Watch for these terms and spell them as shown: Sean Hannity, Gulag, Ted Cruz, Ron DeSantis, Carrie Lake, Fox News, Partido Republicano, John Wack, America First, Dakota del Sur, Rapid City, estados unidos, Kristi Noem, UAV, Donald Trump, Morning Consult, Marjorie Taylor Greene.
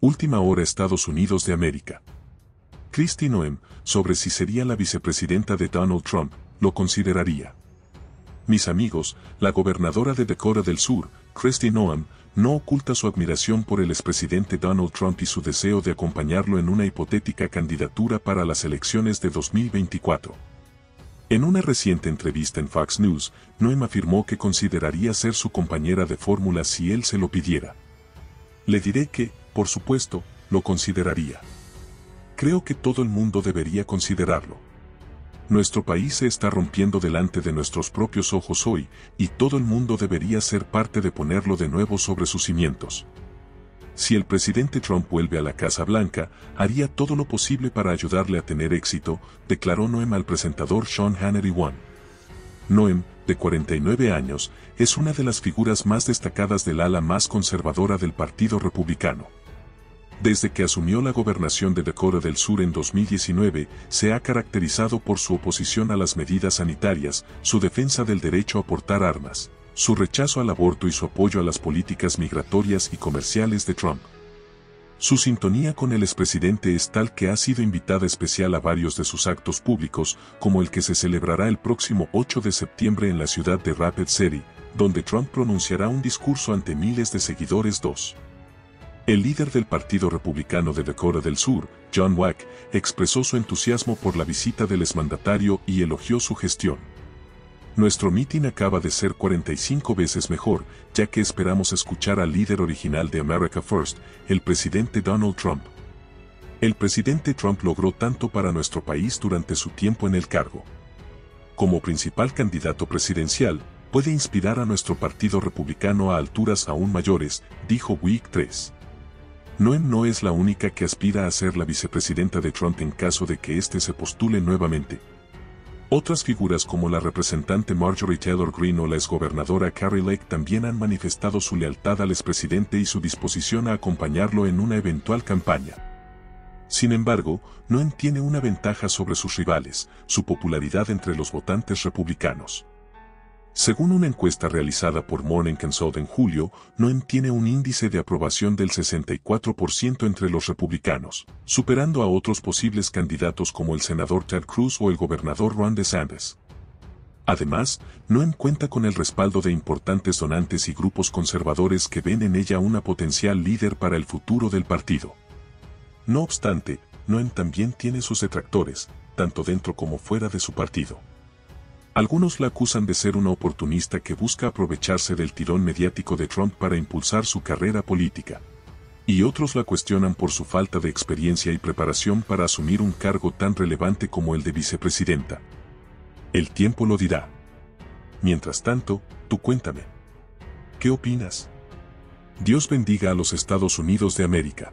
Última hora Estados Unidos de América. Kristi Noem, sobre si sería la vicepresidenta de Donald Trump, lo consideraría. Mis amigos, la gobernadora de Dakota del Sur, Kristi Noem, no oculta su admiración por el expresidente Donald Trump y su deseo de acompañarlo en una hipotética candidatura para las elecciones de 2024. En una reciente entrevista en Fox News, Noem afirmó que consideraría ser su compañera de fórmula si él se lo pidiera. Le diré que, por supuesto, lo consideraría. Creo que todo el mundo debería considerarlo. Nuestro país se está rompiendo delante de nuestros propios ojos hoy, y todo el mundo debería ser parte de ponerlo de nuevo sobre sus cimientos. Si el presidente Trump vuelve a la Casa Blanca, haría todo lo posible para ayudarle a tener éxito, declaró Noem al presentador Sean Hannity. Noem, de 49 años, es una de las figuras más destacadas del ala más conservadora del Partido Republicano. Desde que asumió la gobernación de Dakota del Sur en 2019, se ha caracterizado por su oposición a las medidas sanitarias, su defensa del derecho a portar armas, su rechazo al aborto y su apoyo a las políticas migratorias y comerciales de Trump. Su sintonía con el expresidente es tal que ha sido invitada especial a varios de sus actos públicos, como el que se celebrará el próximo 8 de septiembre en la ciudad de Rapid City, donde Trump pronunciará un discurso ante miles de seguidores. El líder del Partido Republicano de Dakota del Sur, John Wack, expresó su entusiasmo por la visita del exmandatario y elogió su gestión. Nuestro mitin acaba de ser 45 veces mejor, ya que esperamos escuchar al líder original de America First, el presidente Donald Trump. El presidente Trump logró tanto para nuestro país durante su tiempo en el cargo. Como principal candidato presidencial, puede inspirar a nuestro Partido Republicano a alturas aún mayores, dijo Wack. Noem no es la única que aspira a ser la vicepresidenta de Trump en caso de que éste se postule nuevamente. Otras figuras como la representante Marjorie Taylor Greene o la exgobernadora Carrie Lake también han manifestado su lealtad al expresidente y su disposición a acompañarlo en una eventual campaña. Sin embargo, Noem tiene una ventaja sobre sus rivales, su popularidad entre los votantes republicanos. Según una encuesta realizada por Morning Consult en julio, Noem tiene un índice de aprobación del 64% entre los republicanos, superando a otros posibles candidatos como el senador Ted Cruz o el gobernador Ron DeSantis. Además, Noem cuenta con el respaldo de importantes donantes y grupos conservadores que ven en ella una potencial líder para el futuro del partido. No obstante, Noem también tiene sus detractores, tanto dentro como fuera de su partido. Algunos la acusan de ser una oportunista que busca aprovecharse del tirón mediático de Trump para impulsar su carrera política. Y otros la cuestionan por su falta de experiencia y preparación para asumir un cargo tan relevante como el de vicepresidenta. El tiempo lo dirá. Mientras tanto, tú cuéntame. ¿Qué opinas? Dios bendiga a los Estados Unidos de América.